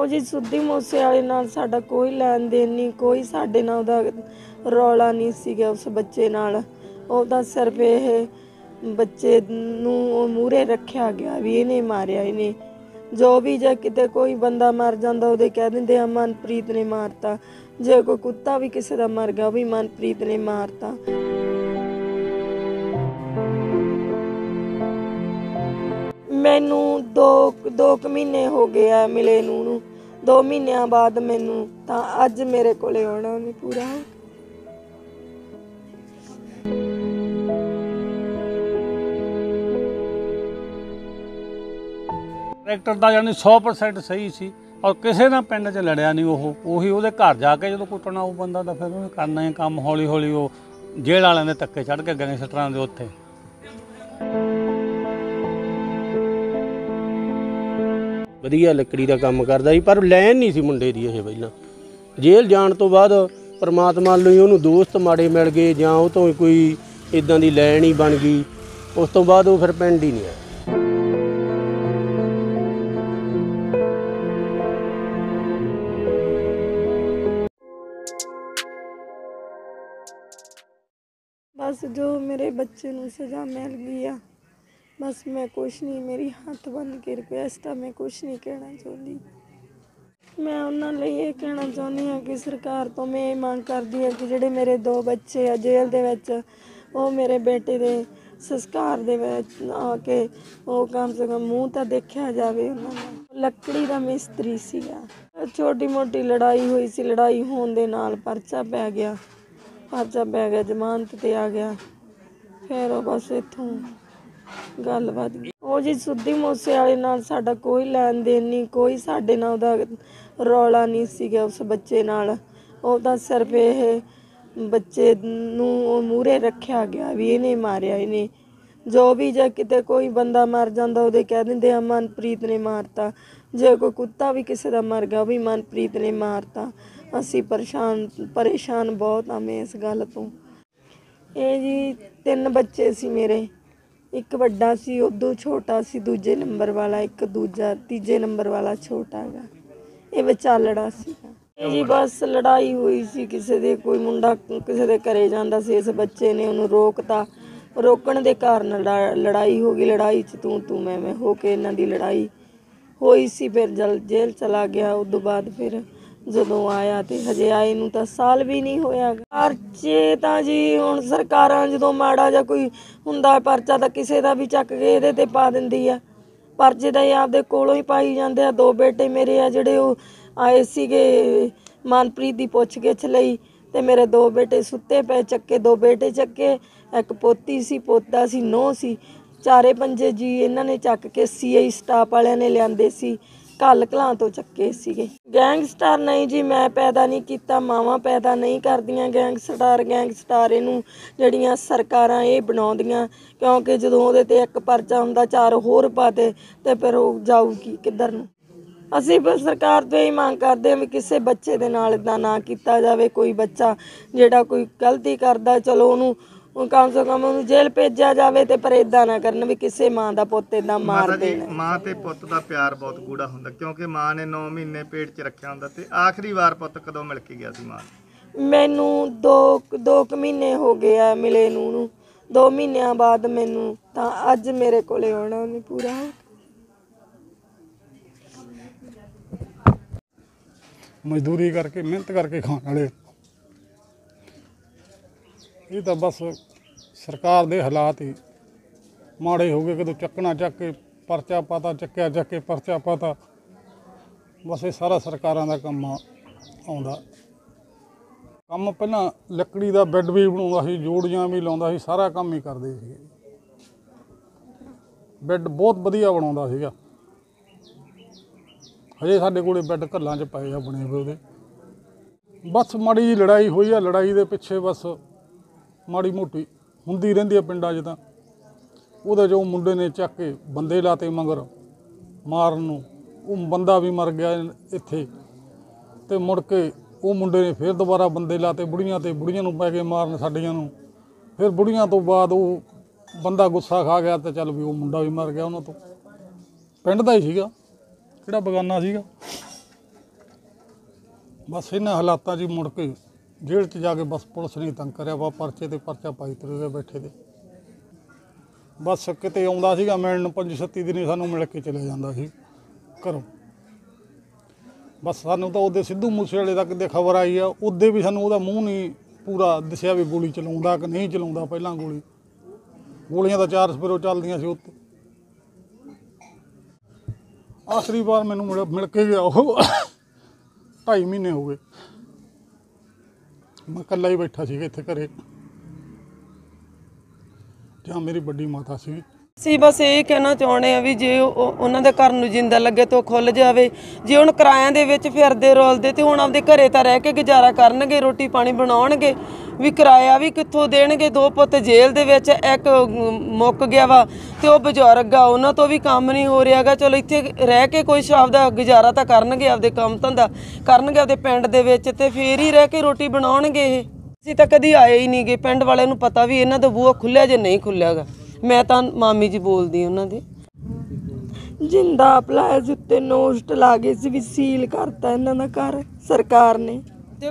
ਉਹ ਜੀ ਸਿੱਧੂ ਮੂਸੇ ਵਾਲੇ ਨਾਲ ਸਾਡਾ ਕੋਈ ਲੈਣ ਦੇਣ ਨਹੀਂ, ਕੋਈ ਸਾਡੇ ਨਾਲ ਉਹਦਾ ਰੌਲਾ ਨਹੀਂ ਸੀਗਾ ਉਸ ਬੱਚੇ ਨਾਲ। ਉਹਦਾ ਸਿਰਫ ਇਹ ਬੱਚੇ ਨੂੰ ਮੂਹਰੇ ਰੱਖਿਆ ਗਿਆ ਵੀ ਇਹਨੇ ਮਾਰਿਆ ਇਹਨੇ, जो भी जे किते कोई बंदा मर जाता वो कह देंगे आ मनप्रीत ने मारता, जो कोई कुत्ता भी किसी का मर गया भी मनप्रीत ने मारता। मैनू दो महीने हो गया मिले नूं, 2 महीनों बाद मैनू तां अज मेरे कोले आना नहीं पूरा। ਟਰੈਕਟਰ ਦਾ ਯਾਨੀ 100% ਸਹੀ ਸੀ ਔਰ ਕਿਸੇ ਨਾਲ ਪਿੰਡ 'ਚ ਲੜਿਆ ਨਹੀਂ। ਉਹੀ ਉਹਦੇ ਘਰ ਜਾ ਕੇ ਜਦੋਂ ਕੁੱਟਣਾ ਉਹ ਬੰਦਾ ਤਾਂ ਫਿਰ ਉਹਨੇ ਕਰਨਾ ਹੀ ਕੰਮ। ਹੌਲੀ ਹੌਲੀ ਉਹ ਜੇਲ੍ਹ ਵਾਲਿਆਂ ਦੇ ਧੱਕੇ ਚੜ ਕੇ ਗੈਂਗਸਟਰਾਂ ਦੇ ਉੱਥੇ। ਵਧੀਆ ਲੱਕੜੀ ਦਾ ਕੰਮ ਕਰਦਾ ਸੀ ਪਰ ਲੈਣ ਨਹੀਂ ਸੀ ਮੁੰਡੇ ਦੀ ਇਹ। ਪਹਿਲਾਂ ਜੇਲ੍ਹ ਜਾਣ ਤੋਂ ਬਾਅਦ ਪਰਮਾਤਮਾ ਲਈ ਉਹਨੂੰ ਦੋਸਤ ਮਾੜੇ ਮਿਲ ਗਏ ਜਾਂ ਉਹ ਤੋਂ ਕੋਈ ਇਦਾਂ ਦੀ ਲੈਣ ਹੀ ਬਣ ਗਈ। ਉਸ ਤੋਂ ਬਾਅਦ ਉਹ ਫਿਰ ਪਿੰਡ ਹੀ ਨਹੀਂ ਆਇਆ। बस जो मेरे बच्चे को सजा मिल गई है, बस मैं कुछ नहीं, मेरी हाथ बन के रिक्वेस्ट है, मैं कुछ नहीं कहना चाहती। मैं उन्होंने ये कहना चाहती हाँ कि सरकार तो मैं ये मांग करती हाँ कि जोड़े मेरे 2 बच्चे है जेल दे विच, वो मेरे बेटे के संस्कार दे विच आके वो कम से कम मूँह तो देखा जाए। उन्होंने लकड़ी का मिस्त्री सीगा, छोटी मोटी लड़ाई हुई सी, लड़ाई होने दे नाल परचा पै गया, ਪਰਚਾ ਪੈ ਗਿਆ, ਜ਼ਮਾਨਤ 'ਤੇ ਆ ਗਿਆ। ਫਿਰ ਉਹ ਬਸ ਇੱਥੋਂ ਗੱਲ ਵੱਧ ਗਈ। ਉਹ ਜੀ ਸਿੱਧੂ ਮੂਸੇ ਵਾਲੇ ਨਾਲ ਸਾਡਾ ਕੋਈ ਲੈਣ ਦੇਣ ਨਹੀਂ, ਕੋਈ ਸਾਡੇ ਨਾਲ ਉਹਦਾ ਰੌਲਾ ਨਹੀਂ ਸੀਗਾ ਉਸ ਬੱਚੇ ਨਾਲ। ਉਹਦਾ ਸਿਰਫ ਇਹ ਬੱਚੇ ਨੂੰ ਮੂਹਰੇ ਰੱਖਿਆ ਗਿਆ ਵੀ ਇਹਨੇ ਮਾਰਿਆ ਇਹਨੇ, ਜੋ ਵੀ ਜੇ ਕਿਤੇ ਕੋਈ ਬੰਦਾ ਮਰ ਜਾਂਦਾ ਉਹਦੇ ਕਹਿ ਦਿੰਦੇ ਆ ਮਨਪ੍ਰੀਤ ਨੇ ਮਾਰਤਾ, ਜੇ ਕੋਈ ਕੁੱਤਾ ਵੀ ਕਿਸੇ ਦਾ ਮਰ ਗਿਆ ਵੀ ਮਨਪ੍ਰੀਤ ਨੇ ਮਾਰਤਾ। ਅਸੀਂ ਪਰੇਸ਼ਾਨ ਬਹੁਤ ਹਾਂ ਮੈਂ ਇਸ ਗੱਲ ਤੋਂ। ਇਹ ਜੀ 3 ਬੱਚੇ ਸੀ ਮੇਰੇ, ਇੱਕ ਵੱਡਾ ਸੀ, ਉਦੋਂ ਛੋਟਾ ਸੀ ਦੂਜੇ ਨੰਬਰ ਵਾਲਾ, ਇੱਕ ਦੂਜਾ ਤੀਜੇ ਨੰਬਰ ਵਾਲਾ ਛੋਟਾ ਗਾ, ਇਹ ਵਿਚਾਲੜਾ ਸੀ ਜੀ। ਬਸ ਲੜਾਈ ਹੋਈ ਸੀ, ਕਿਸੇ ਦੇ ਕੋਈ ਮੁੰਡਾ ਕਿਸੇ ਦੇ ਘਰੇ ਜਾਂਦਾ ਸੀ, ਇਸ ਬੱਚੇ ਨੇ ਉਹਨੂੰ ਰੋਕਤਾ, ਰੋਕਣ ਦੇ ਕਾਰਨ ਲੜਾਈ ਹੋ ਗਈ। ਲੜਾਈ 'ਚ ਤੂੰ ਮੈਂ ਹੋ ਕੇ ਇਹਨਾਂ ਦੀ ਲੜਾਈ ਹੋਈ ਸੀ। ਫਿਰ ਜੇਲ੍ਹ ਚਲਾ ਗਿਆ। ਉਦੋਂ ਬਾਅਦ ਫਿਰ ਜਦੋਂ ਆਇਆ ਤੇ ਹਜੇ ਆਏ ਨੂੰ ਤਾਂ ਸਾਲ ਵੀ ਨਹੀਂ ਹੋਇਆ। ਪਰਚੇ ਤਾਂ ਜੀ ਹੁਣ ਸਰਕਾਰਾਂ ਜਦੋਂ ਮਾੜਾ ਜਾਂ ਕੋਈ ਹੁੰਦਾ ਪਰਚਾ ਤਾਂ ਕਿਸੇ ਦਾ ਵੀ ਚੱਕ ਕੇ ਇਹਦੇ ਤੇ ਪਾ ਦਿੰਦੀ ਆ। ਪਰਚੇ ਤਾਂ ਇਹ ਆਪਦੇ ਕੋਲੋਂ ਹੀ ਪਾਈ ਜਾਂਦੇ ਆ। 2 ਬੇਟੇ ਮੇਰੇ ਆ ਜਿਹੜੇ ਉਹ ਆਏ ਸੀਗੇ ਮਨਪ੍ਰੀਤ ਦੀ ਪੁੱਛਗਿੱਛ ਲਈ ਤੇ ਮੇਰੇ 2 ਬੇਟੇ ਸੁੱਤੇ ਪਏ ਚੱਕੇ, 2 ਬੇਟੇ ਚੱਕੇ, ਇੱਕ ਪੋਤੀ ਸੀ, ਪੋਤਾ ਸੀ, 9 ਸੀ, 4-5 ਜੀ ਇਹਨਾਂ ਨੇ ਚੱਕ ਕੇ CI ਸਟਾਫ ਵਾਲਿਆਂ ਨੇ ਲਿਆਂਦੇ ਸੀ, ਕੱਲ ਕਲਾਂ ਤੋਂ ਚੱਕੇ ਸੀਗੇ। ਗੈਂਗਸਟਰ ਨਹੀਂ ਜੀ ਮੈਂ ਪੈਦਾ ਨਹੀਂ ਕੀਤਾ, ਮਾਵਾਂ ਪੈਦਾ ਨਹੀਂ ਕਰਦੀਆਂ ਗੈਂਗਸਟਰ। ਗੈਂਗਸਟਰ ਇਹਨੂੰ ਜਿਹੜੀਆਂ ਸਰਕਾਰਾਂ ਇਹ ਬਣਾਉਂਦੀਆਂ, ਕਿਉਂਕਿ ਜਦੋਂ ਉਹਦੇ 'ਤੇ ਇੱਕ ਪਰਚਾ ਹੁੰਦਾ 4 ਹੋਰ ਪਾਤੇ ਤੇ ਫਿਰ ਉਹ ਜਾਊ ਕੀ ਕਿੱਧਰ ਨੂੰ। ਅਸੀਂ ਫਿਰ ਸਰਕਾਰ ਤੋਂ ਇਹ ਮੰਗ ਕਰਦੇ ਹਾਂ ਵੀ ਕਿਸੇ ਬੱਚੇ ਦੇ ਨਾਲ ਇੱਦਾਂ ਨਾ ਕੀਤਾ ਜਾਵੇ। ਕੋਈ ਬੱਚਾ ਜਿਹੜਾ ਕੋਈ ਗਲਤੀ ਕਰਦਾ ਚਲੋ ਉਹਨੂੰ ਕਮ ਸੇ ਕਮ ਉਹਨੂੰ ਜੇਲ੍ਹ ਭੇਜਿਆ ਜਾਵੇ ਤੇ ਪਰ ਇੱਦਾਂ ਨਾ ਕਰਨ ਵੀ ਕਿਸੇ ਮਾਂ ਦਾ ਪੁੱਤ ਇੱਦਾਂ ਮਾਰ ਦੇਣ। ਮਾਂ ਤੇ ਪੁੱਤ ਦਾ ਪਿਆਰ ਬਹੁਤ ਗੂੜਾ ਹੁੰਦਾ ਕਿਉਂਕਿ ਮਾਂ ਨੇ 9 ਮਹੀਨੇ ਪੇਟ 'ਚ ਰੱਖਿਆ ਹੁੰਦਾ। ਤੇ ਆਖਰੀ ਵਾਰ ਪੁੱਤ ਕਦੋਂ ਮਿਲ ਕੇ ਗਿਆ ਸੀ ਮਾਂ? ਮੈਨੂੰ 2 ਮਹੀਨੇ ਹੋ ਗਏ ਆ ਮਿਲੇ ਨੂੰ, 2 ਮਹੀਨਿਆਂ ਬਾਅਦ ਮੈਨੂੰ ਤਾਂ ਅੱਜ ਮੇਰੇ ਕੋਲੇ ਆਉਣਾ ਉਹਨੇ ਪੂਰਾ। मजदूरी करके मेहनत करके खाने वाले ये तो बस सरकार दे हालात ही माड़े हो गए। कदों चकना चक के परचा पाता, चक्या चक के परचा पाता, बस ये सारा सरकारां दा कम आउंदा। कम पहलां लकड़ी दा बैड भी बनाउंदा सी, जोड़ियां भी लाउंदा सी, सारा कम ही करदे सी। बैड बहुत वधिया बनाउंदा सीगा। हजे साढ़े को बैड घलों च पाए आ बने हुए। बस माड़ी जी लड़ाई हुई है, लड़ाई के पिछे बस माड़ी मोटी होंदी रहिंदी है पिंडां च। तां उहदे जो मुंडे ने चक के बंदे लाते मगर मारन नूं, ओह बंदा भी मर गया इत्थे ते मुड़ के ओह मुंडे ने फिर दुबारा बंदे लाते बुढ़ियां ते, बुढ़ियां नूं पै गए मारन साडियां नूं। फिर बुढ़ियां तो बाद ओह बंदा गुस्सा खा गया ते चल भी ओह मुंडा भी मर गया। उन्हां तों पिंड दा ही सीगा, ਕਿਹੜਾ ਬਗਾਨਾ ਸੀਗਾ। बस इन्हें हालातों जी मुड़ के जेल च जाके बस पुलिस ने तंग कराया वा परचे ते परचा पाई तुरे बैठे दे बस किते आउंदा सीगा मिलण 5-6 दिन सानू मिल के चले जांदा सी घरों। बस सानू तो उहदे सिद्धू मूसे वाले तक दी खबर आई है, उहदे भी सानू उहदा मूँह नहीं पूरा दसिया भी गोली चलाउंदा कि नहीं चलाउंदा। पहलां गोलियां तो 4 सपेरों चलदियां सी। उत्ते आखिरी बार मैनू मिल के गया वो 2.5 महीने हो गए। मैं कल्ला ही बैठा सी इत्थे घरे, जहाँ मेरी बड़ी माता सी। ਅਸੀਂ बस यही कहना चाहते हैं भी जे उन्हों के घर जिंदा लगे तो खुल जाए। जे हम किराया के फिरते रोलते तो हम आपके घरें तो रह के गुजारा करे, रोटी पानी बनाने भी किराया भी कितों देने। 2 पुत जेल के एक मुक गया वा तो बजुर्ग आ, उन्होंने तो भी काम नहीं हो रहा गा। चलो इतने रह के कुछ आपका गुजारा तो करे, आपके काम धंधा करे आपके पिंड के, फिर ही रह के रोटी बनाने। असी तो कभी आए ही नहीं गए। पिंड वाले नूं पता भी इन्हों का बूहा खुलिया जे नहीं खुलिया गा। मैं तो मामी जी बोलती उन्होंने जिंदा अपलाया उत्ते नोस्ट ला गए सी भी सील करता इन्हों का घर सरकार ने।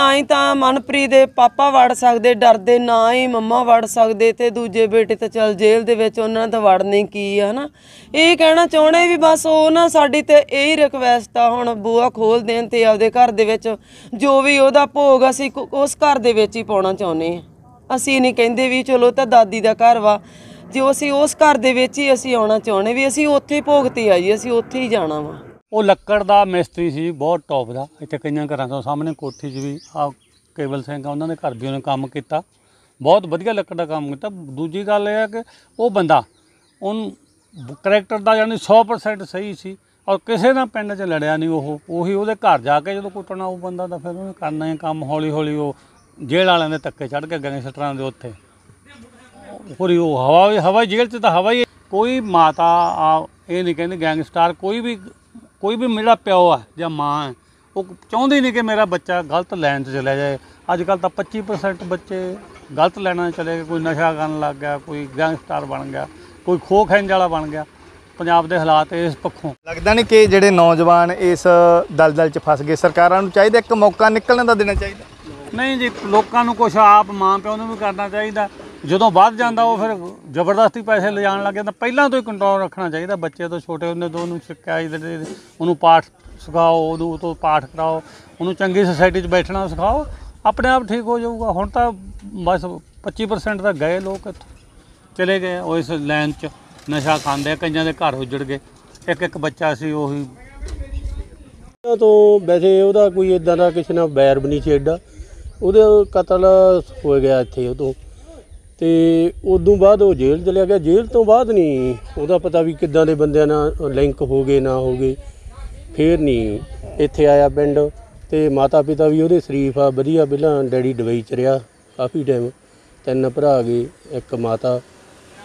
ना ही तो मनप्रीत के पापा वड़ सकते डरते, ना ही मम्मा वड़ सकते, तो दूजे बेटे तो चल जेल के उन्होंने तो वड़ने की है ना। यही कहना चाहते भी बस उन्होंने साड़ी तो यही रिक्वेस्ट आ, हुण बूहा खोल देन ते आपदे घर जो भी उहदा भोग असी उस घर दे विच ही पाउणा चाहुंदे आ। असी नहीं कहिंदे भी चलो तो दादी दा घर वा, जो असी उस घर दे विच ही असी आउणा चाहुंदे भी असी उत्थे भोगते आ जी, असी उत्थे ही जाणा वा। वो लक्कड़ का मिस्त्री सी बहुत टॉप का। इतने कई घर तो सामने कोठी च भी आ केवल सिंह उन्होंने घर भी उन्हें काम किया, बहुत वधिया लक्कड़ का काम किया। दूजी गल है कि वो बंदा उन करैक्टर का यानी 100% सही सी और किसी ना पिंड च लड़िया नहीं। वो घर जाके जो कुटना वो बंदा तो फिर उन्हें करना ही काम। हौली हौली वो जेल वाले ने धक्के चढ़ के गैंगस्टरां दे उत्थे पूरी वो हवा जेल च तो हवा ही। कोई माता ये नहीं कहती गैंगस्टार कोई भी मेरा प्यो है या माँ है वो चाहती नहीं कि मेरा बच्चा गलत लाइन से चला जाए। अजकल तो 25% बच्चे गलत लाइना चले गए। कोई नशा करन लग गया, कोई गैंगस्टर बन गया, कोई खो खेंज वाला बन गया। पंजाब के हालात इस पक्षों लगता नहीं कि जिहड़े नौजवान इस दलदल च फस गए सरकारां नूं चाहिए एक मौका निकलने का देना चाहिए। नहीं जी, लोगों को कुछ आप माँ प्यो ने भी करना चाहिए। जो वध जाता वो फिर जबरदस्ती पैसे ले जाने लग जाता। पहला तो ही कंट्रोल रखना चाहिए। बच्चे तो छोटे होंगे तो उन्होंने सिखाई, उन्होंने पाठ सिखाओ, उन्होंने तो पाठ कराओ, उन्होंने चंगी सोसाइटी बैठना सिखाओ, अपने आप ठीक हो जाऊगा। हुण तो बस 25% तक गए लोग चले गए और इस लाइन च नशा खाते, कई घर उजड़ गए। एक बच्चा सी वही तो वैसे वह कोई इदा का किसी ने बैर भी नहीं सी एडा, वो कतल हो गया इत्थे। उदों तो उदों बाद वो जेल चलिया गया। जेल तो बाद नहीं वह पता भी किदा के बंद लिंक हो गए ना हो गए, फिर नहीं इत्थे आया पिंड। तो माता पिता भी वो शरीफ आ वधिया, पहला डैडी दुबई च रहा काफ़ी टाइम, 3 भरा गए 1 माता,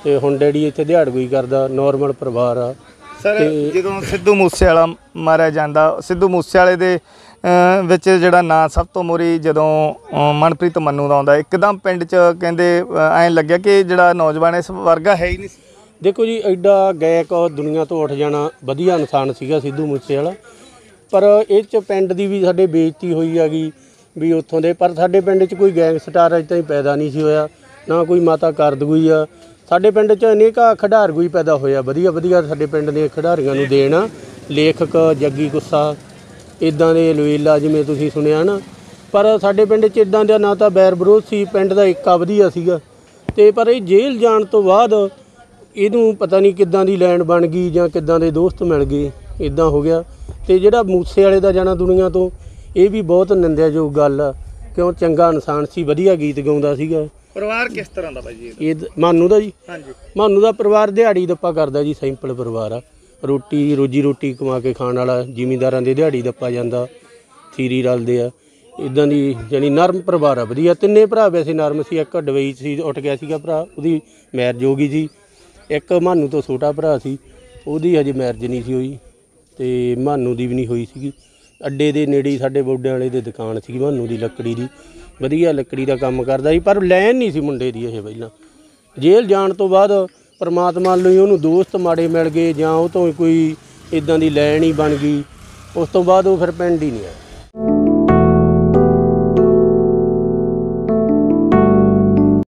तो हुण डैडी इत्थे दिहाड़गोई करदा, नॉर्मल परिवार आ। सर जो सिद्धू मूसे वाला मारिया जाता, सिद्धू मूसे वाले दे विच जिहड़ा नां सब तो मोरी जदों मनप्रीत मन्नू दा आउंदा, एकदम पिंड च कहंदे ऐं लग्गिया कि जिहड़ा नौजवान इस वर्गा है ही नहीं। देखो जी, एडा गायक दुनिया तो उठ जाना वधिया इंसान सीगा सिद्धू मूसे वाला, पर इह च पिंड दी भी साडे बेइज्जती होई हैगी भी उत्थों दे। पर साडे पिंड च कोई गैंगस्टार अज ताईं पैदा नहीं सी होया, ना कोई माता करदगुई आ। साडे पिंड च अनेका खिडारगुई पैदा होया, वधिया वधिया साडे पिंड दे खिडारियां नूं देण। लेखक जग्गी गुस्सा इदा के लवेला जिमें तुसीं सुनिया ना, पर साडे पिंड च इदा दा ना तो बैर विरोध सी, पिंड दा इक्का वधिया सीगा। ते पर ये जेल जाण तो बाद इहनूं पता नहीं किदां दी लैंड बन गई जां किदां दे दोस्त मिल गए, इदा हो गया। तो जिहड़ा मूसे वाले दा जाना दुनिया तो यह भी बहुत निंदियायोग गल आ, क्यों चंगा इंसान सी, वधिया गीत गाउंदा सीगा। परिवार किस तरह दा भाई जी? मानू दा जी, हाँ जी, मानू दा परिवार दिहाड़ी दप्पा करदा जी, सिंपल परिवार आ। रोटी रोजी रोटी कमा के खाने वाला, जिमीदारां दे दिहाड़ी दप्पा जांदा, थीरी रलदे आ, इदां दी जानी नरम परिवार आ वधिया। 3 भरा वैसे नरम सी, एक दुबई सी उठ गया सीगा भरा, उहदी मैरिज हो गई जी। एक मानू तो छोटा भरा सी, उहदी हजे मैरिज नहीं सी होई, ते मानू दी भी नहीं होई सीगी। ਅੱਡੇ ਦੇ ਨੇੜੇ ਸਾਡੇ ਬੋਡੇ ਵਾਲੇ ਦੀ ਦੁਕਾਨ ਸੀਗੀ ਮਾਨੂੰ ਦੀ ਲੱਕੜੀ ਦੀ, ਵਧੀਆ ਲੱਕੜੀ ਦਾ ਕੰਮ ਕਰਦਾ ਸੀ, ਪਰ ਲੈਣ ਨਹੀਂ ਸੀ ਮੁੰਡੇ ਦੀ ਇਹ। ਪਹਿਲਾਂ ਜੇਲ੍ਹ ਜਾਣ ਤੋਂ ਬਾਅਦ ਪਰਮਾਤਮਾ ਲਈ ਉਹਨੂੰ ਦੋਸਤ ਮਾੜੇ ਮਿਲ ਗਏ ਜਾਂ ਉਹ ਤੋਂ ਕੋਈ ਇਦਾਂ ਦੀ ਲੈਣ ਹੀ ਬਣ ਗਈ। ਉਸ ਤੋਂ ਬਾਅਦ ਉਹ ਫਿਰ ਪਿੰਡ ਹੀ ਨਹੀਂ ਆਇਆ।